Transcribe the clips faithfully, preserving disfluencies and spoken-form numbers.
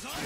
First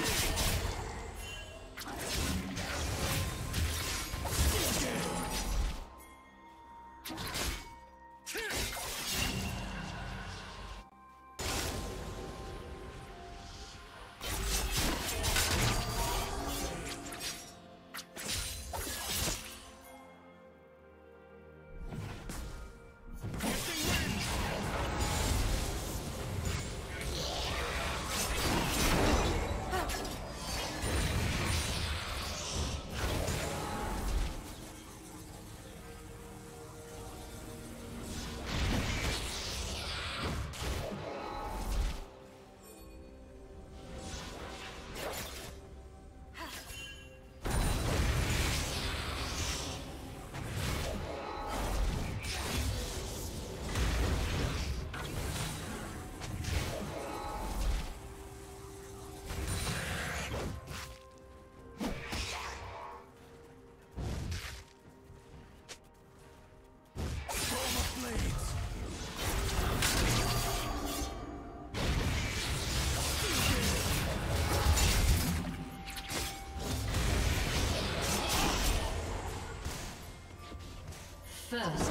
love.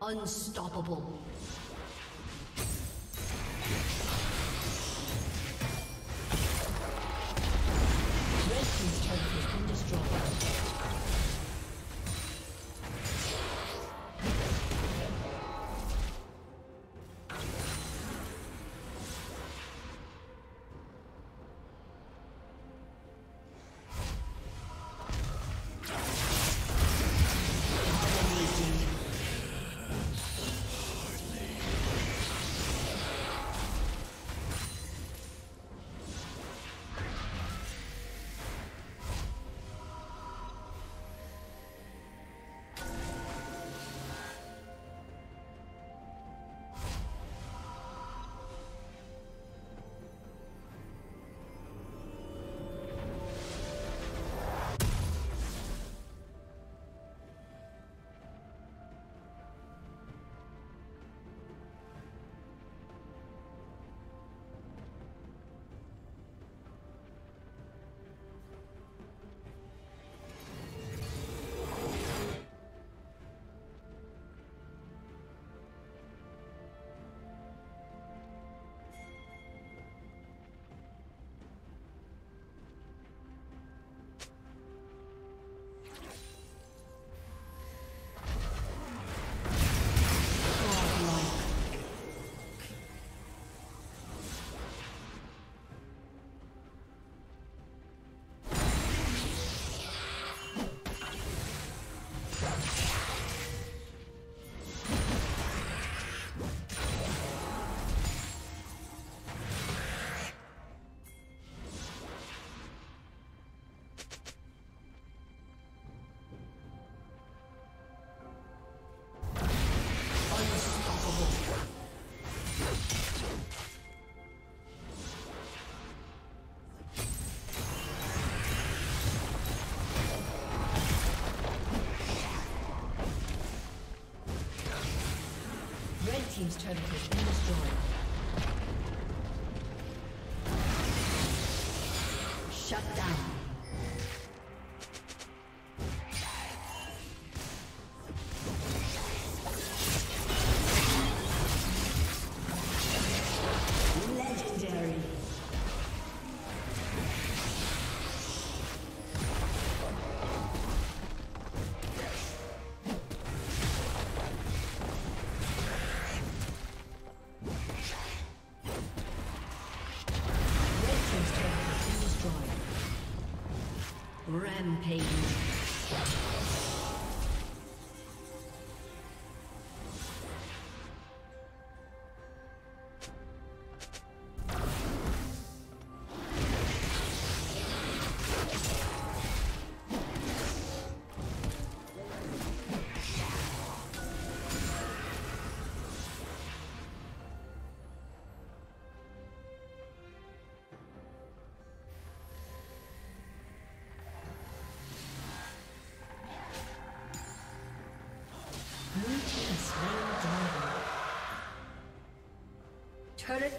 Unstoppable. Team's turret has been destroyed. Shut down. Rampage. Turret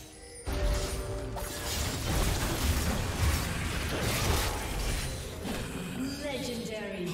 Legendary.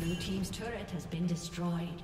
Blue team's turret has been destroyed.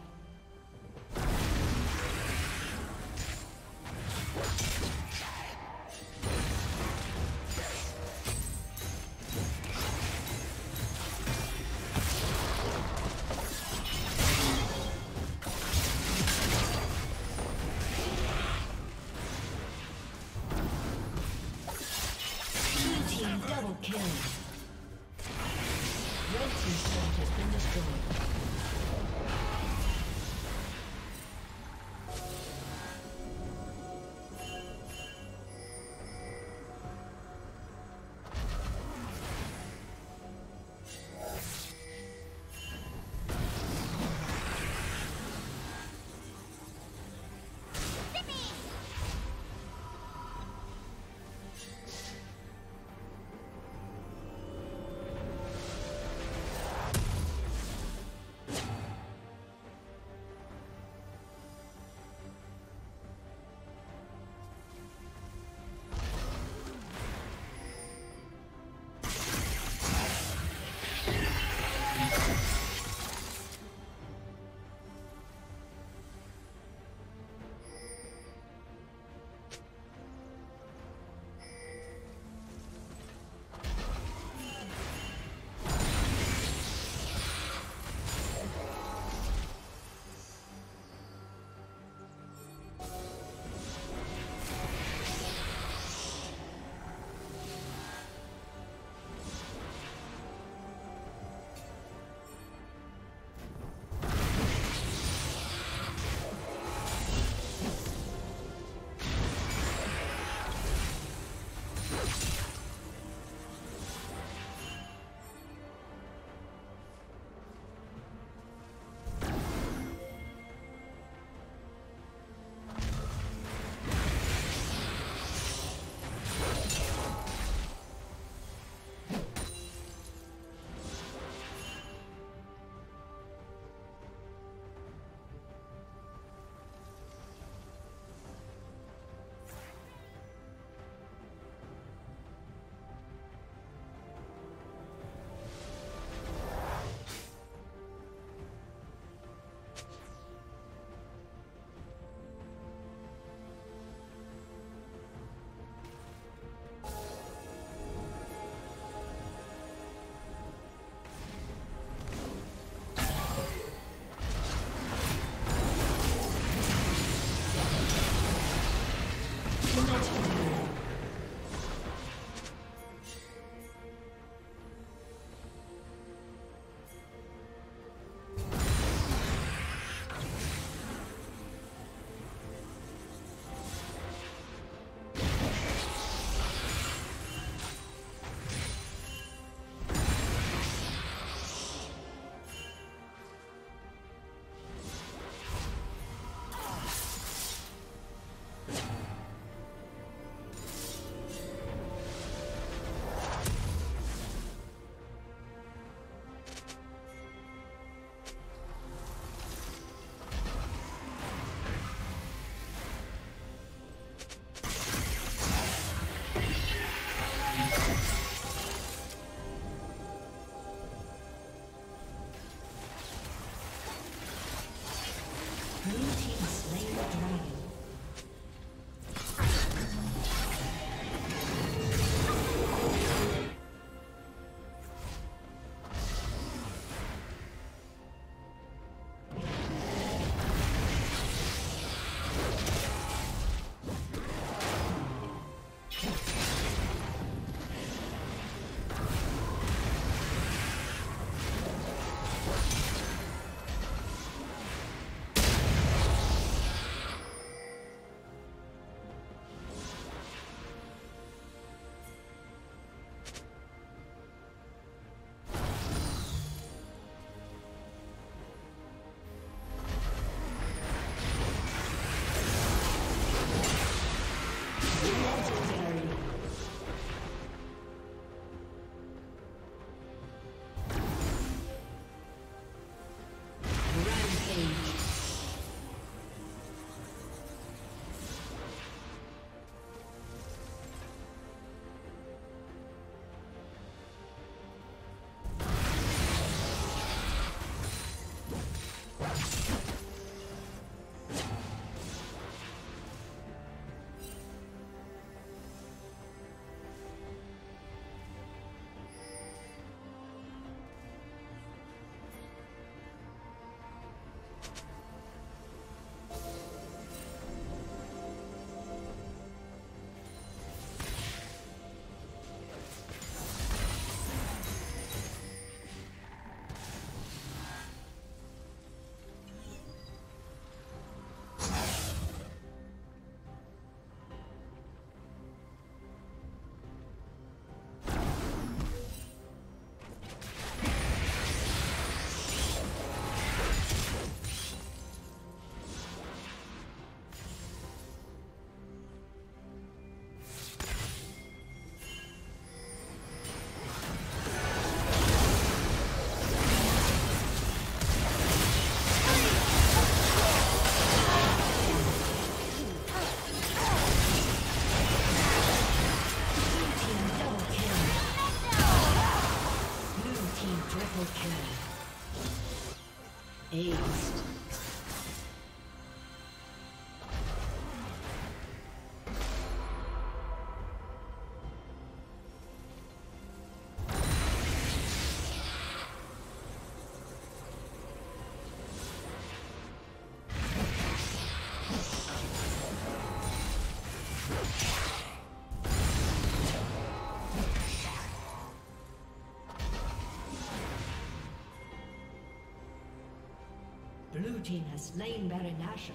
Blue team has slain Baron Nashor.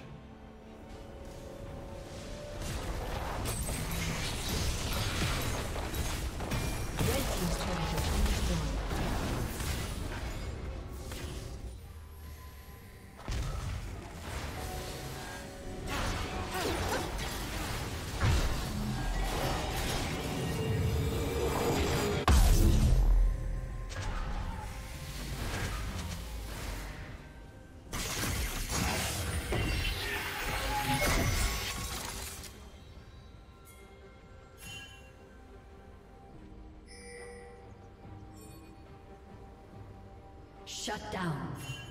Shut down.